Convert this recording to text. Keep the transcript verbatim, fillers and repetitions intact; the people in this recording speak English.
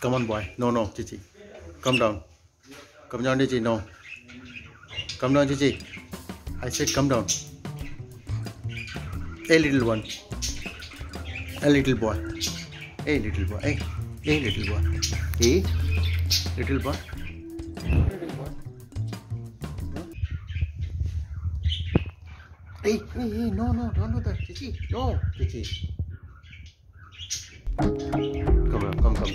Come on, boy. No, no, Chichi. Come down. Come down, Chichi. No. Come down, Chichi. I said come down. Hey, little one. Hey, little boy. Hey, little boy. Hey, hey little boy. Hey, little boy. Hey, hey, hey, no, no, don't do that, Chichi. No, Chichi. Come, come, come, come,